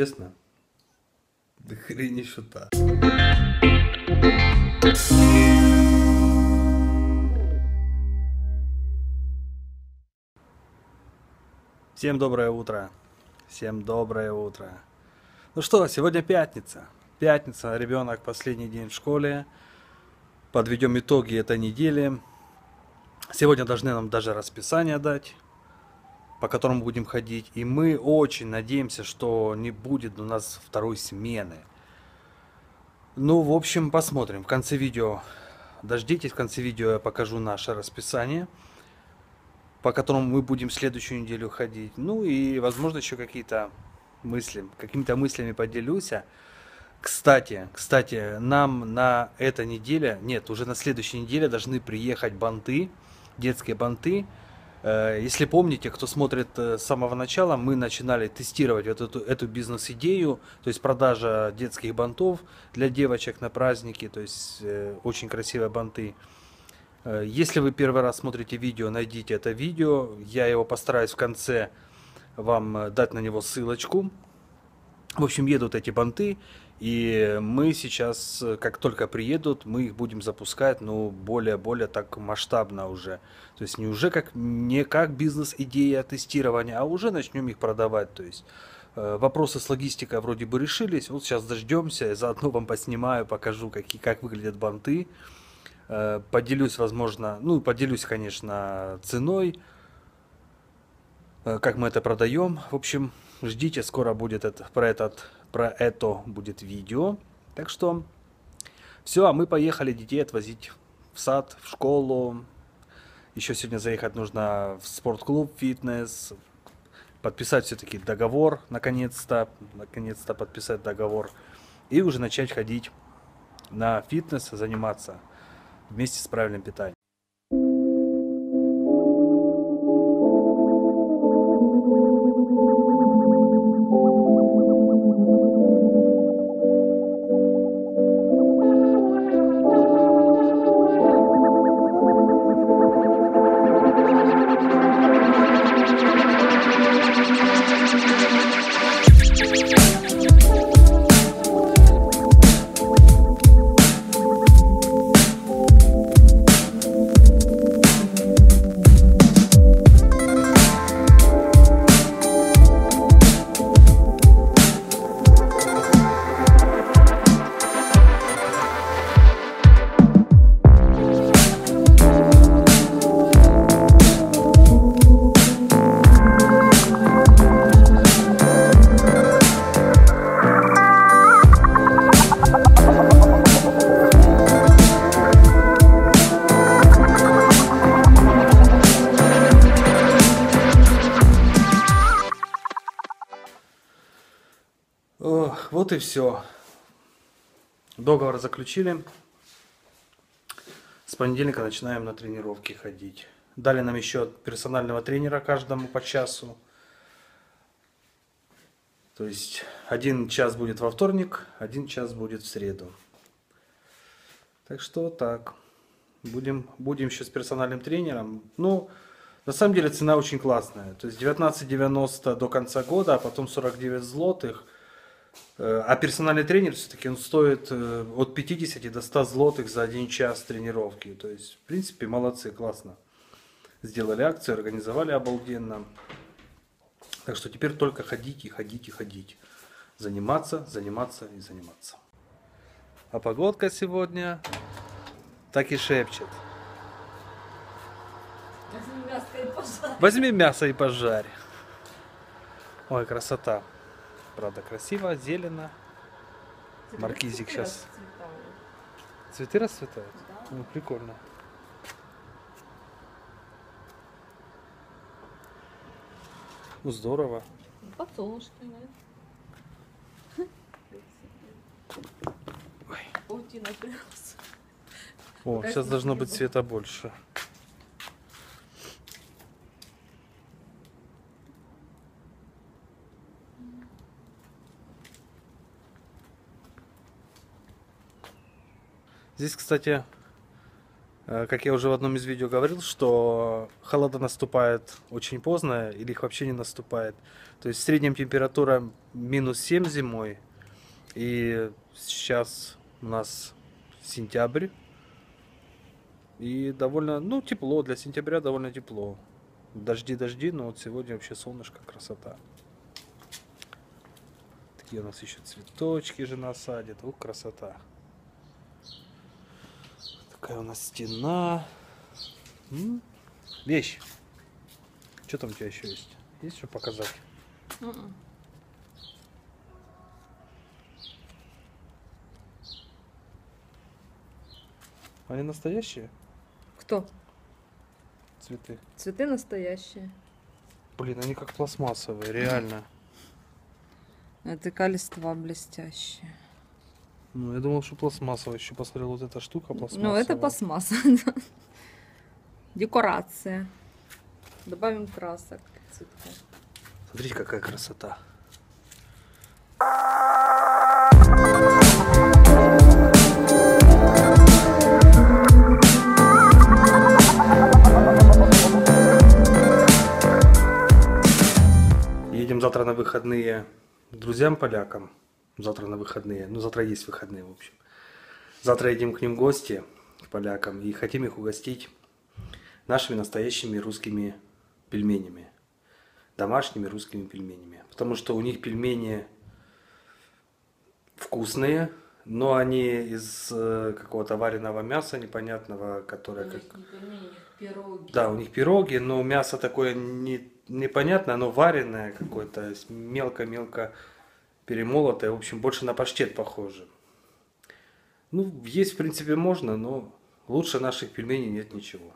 честно, да хренишота. Всем доброе утро. Всем доброе утро. Ну что, сегодня пятница. Пятница, ребенок последний день в школе. Подведем итоги этой недели. Сегодня должны нам даже расписание дать, по которому будем ходить. И мы очень надеемся, что не будет у нас второй смены. Ну, в общем, посмотрим. В конце видео, дождитесь, в конце видео я покажу наше расписание, по которому мы будем следующую неделю ходить. Ну и, возможно, еще какие-то мысли, какими-то мыслями поделюсь. Кстати, нам на этой неделе, нет, уже на следующей неделе должны приехать банты, детские банты. Если помните, кто смотрит с самого начала, мы начинали тестировать вот эту бизнес-идею, то есть продажа детских бантов для девочек на праздники, то есть очень красивые банты. Если вы первый раз смотрите видео, найдите это видео, я его постараюсь в конце вам дать на него ссылочку. В общем, едут эти банты, и мы сейчас, как только приедут, мы их будем запускать, но более так масштабно уже. То есть не как бизнес-идея тестирования, а уже начнем их продавать. То есть вопросы с логистикой вроде бы решились. Вот сейчас дождемся, заодно вам поснимаю, покажу, как выглядят банты. Поделюсь, возможно, ну, поделюсь, конечно, ценой, как мы это продаем. В общем, ждите, скоро будет про это будет видео. Так что все, а мы поехали детей отвозить в сад, в школу. Еще сегодня заехать нужно в спортклуб, фитнес, подписать все-таки договор, наконец-то подписать договор и уже начать ходить на фитнес, заниматься вместе с правильным питанием. Вот и все. Договор заключили. С понедельника начинаем на тренировки ходить. Дали нам еще персонального тренера каждому по часу. То есть 1 час будет во вторник, 1 час будет в среду. Так что так. Будем еще с персональным тренером. Ну, на самом деле цена очень классная. То есть 19,90 до конца года, а потом 49 злотых. А персональный тренер все-таки он стоит от 50 до 100 злотых за 1 час тренировки. То есть, в принципе, молодцы, классно. Сделали акцию, организовали обалденно. Так что теперь только ходить и ходить и ходить. Заниматься, заниматься и заниматься. А погодка сегодня так и шепчет. Возьми мясо и пожарь. Возьми мясо и пожарь. Ой, красота. Правда, красиво, зелено. Маркизик цветы сейчас. Расцветают. Цветы расцветают? Да. Ну, прикольно. Ну, здорово. Подсолнушки, да? Паутина прирос. О, сейчас должно быть цвета больше. Здесь, кстати, Как я уже в одном из видео говорил, что холода наступает очень поздно или их вообще не наступает. То есть в среднем температура минус 7 зимой. И сейчас у нас сентябрь. И довольно, ну, тепло. Для сентября довольно тепло. Дожди, но вот сегодня вообще солнышко, красота. Такие у нас еще цветочки же насадят. Ух, красота. Такая у нас стена. Вещь. Что там у тебя еще есть? Есть что показать? Они настоящие? Кто? Цветы. Цветы настоящие. Блин, они как пластмассовые, реально. Это листва блестящие. Ну, я думал, что пластмассовая. Еще посмотрел, вот эта штука пластмассовая. Ну, это пластмасса. Декорация. Добавим красок. Смотрите, какая красота. Едем завтра на выходные к друзьям-полякам. Завтра на выходные. Ну, завтра есть выходные, в общем. Завтра едем к ним в гости, к полякам, и хотим их угостить нашими настоящими русскими пельменями. Домашними русскими пельменями. Потому что у них пельмени вкусные, но они из какого-то вареного мяса непонятного, которое... У них как... не пельмени, у них пироги. Да, у них пироги, но мясо такое непонятное, оно вареное какое-то, мелко-мелко... перемолотая, в общем, больше на паштет похоже. Ну, есть, в принципе, можно, но лучше наших пельменей нет ничего.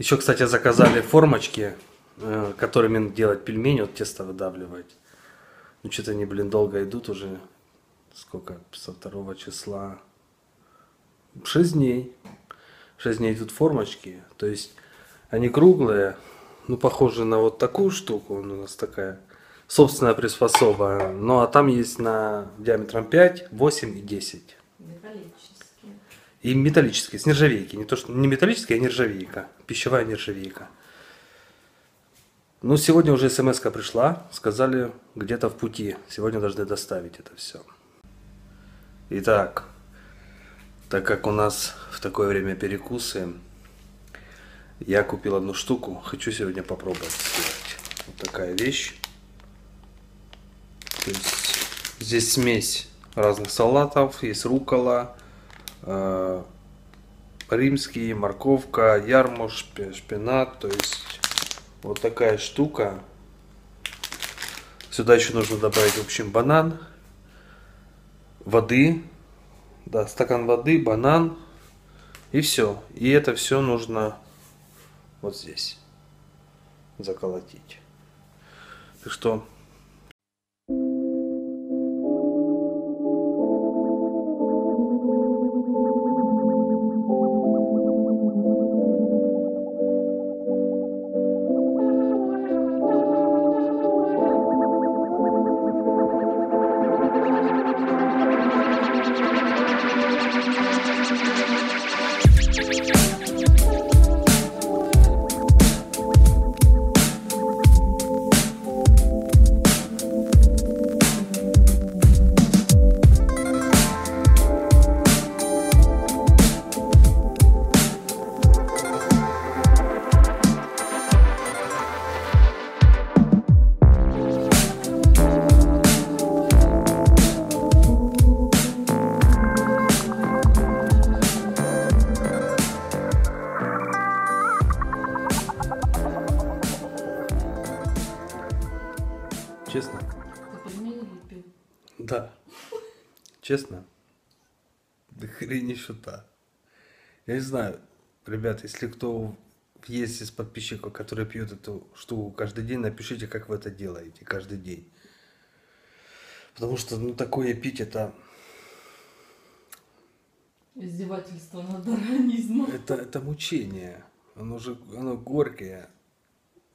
Еще, кстати, заказали формочки, которыми делать пельмени, вот тесто выдавливать. Ну, что-то они, блин, долго идут уже. Сколько? 52 числа. 6 дней. 6 дней идут формочки. То есть, они круглые. Ну, похожи на вот такую штуку. У нас такая собственная приспособа. Ну, а там есть на диаметром 5, 8 и 10. И металлические, с нержавейки. Не то, что не металлические, а нержавейка. Пищевая нержавейка. Ну, сегодня уже смс-ка пришла. Сказали, где-то в пути. Сегодня должны доставить это все. Итак, так как у нас в такое время перекусы, я купил одну штуку. Хочу сегодня попробовать сделать. Вот такая вещь. То есть, здесь смесь разных салатов. Есть руккола. Римский, морковка, ярмуш, шпинат. То есть вот такая штука. Сюда еще нужно добавить, в общем, банан, воды, да, стакан воды, банан, и все. И это все нужно вот здесь заколотить. Так что... Честно? Да. Честно? Да хренища-то. Я не знаю, ребят, если кто есть из подписчиков, которые пьют эту штуку каждый день, напишите, как вы это делаете каждый день. Потому что, ну, такое пить — это... издевательство над организмом. Это мучение. Оно горькое.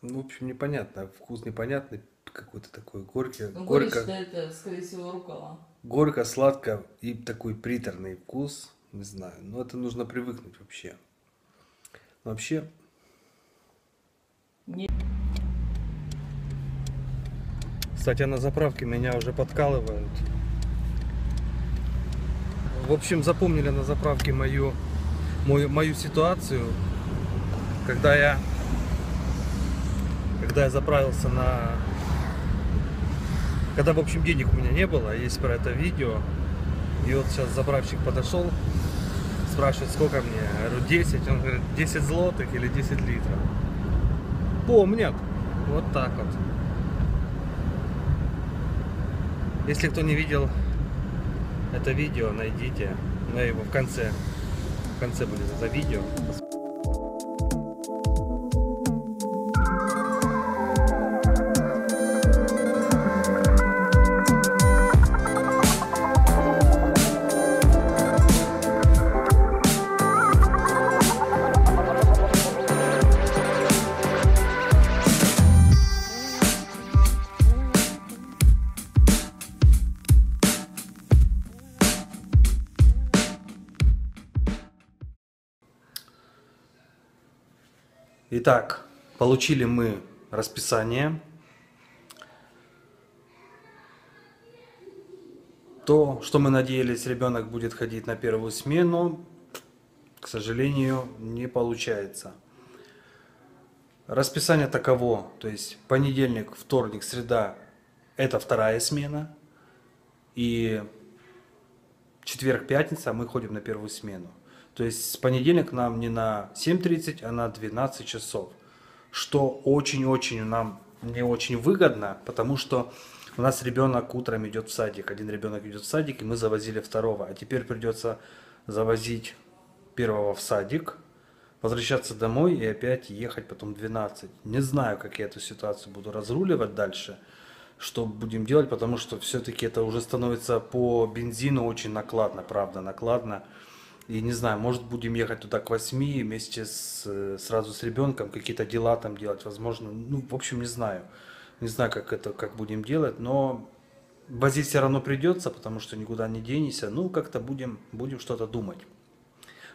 Ну, в общем, непонятно. Вкус непонятный. Какой-то такой горький. Горько, это, скорее всего, рукола. Горько, сладко и такой приторный вкус. Не знаю. Но это нужно привыкнуть вообще. Вообще... Нет. Кстати, на заправке меня уже подкалывают. В общем, запомнили на заправке мою ситуацию, когда я заправился на... Когда, в общем, денег у меня не было, есть про это видео. И вот сейчас заправщик подошел, спрашивает, сколько мне. Я говорю, 10. Он говорит, 10 злотых или 10 литров. Помнят. Вот так вот. Если кто не видел это видео, найдите. Но его в конце будет это видео. Итак, получили мы расписание. То, что мы надеялись, ребенок будет ходить на первую смену, к сожалению, не получается. Расписание таково, то есть понедельник, вторник, среда — это вторая смена. И четверг, пятница мы ходим на первую смену. То есть с понедельника нам не на 7:30, а на 12 часов. Что очень-очень нам не очень выгодно, потому что у нас ребенок утром идет в садик. Один ребенок идет в садик, и мы завозили второго. А теперь придется завозить первого в садик, возвращаться домой и опять ехать потом 12. Не знаю, как я эту ситуацию буду разруливать дальше, что будем делать, потому что все-таки это уже становится по бензину очень накладно, правда, накладно. И не знаю, может, будем ехать туда к 8 вместе сразу с ребенком, какие-то дела там делать, возможно. Ну, в общем, не знаю. Не знаю, как будем делать, но возить все равно придется, потому что никуда не денешься. Ну, как-то будем что-то думать.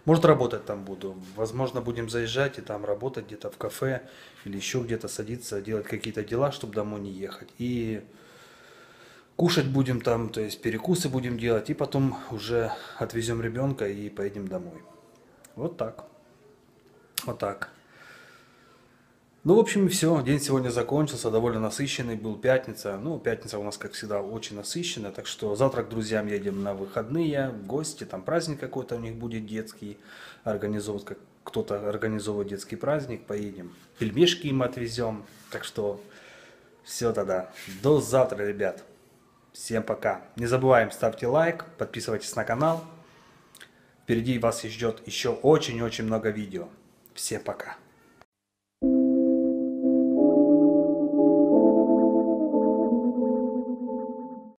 Может, работать там буду. Возможно, будем заезжать и там работать где-то в кафе или еще где-то садиться, делать какие-то дела, чтобы домой не ехать. И кушать будем там, то есть перекусы будем делать, и потом уже отвезем ребенка и поедем домой. Вот так. Вот так. Ну, в общем, все. День сегодня закончился, довольно насыщенный был. Пятница. Ну, пятница у нас, как всегда, очень насыщенная. Так что завтра к друзьям едем на выходные, в гости. Там праздник какой-то у них будет детский. Кто-то организовывает детский праздник. Поедем. Пельмешки им отвезем. Так что все тогда. До завтра, ребят. Всем пока. Не забываем, ставьте лайк, подписывайтесь на канал. Впереди вас ждет еще очень-очень много видео. Всем пока.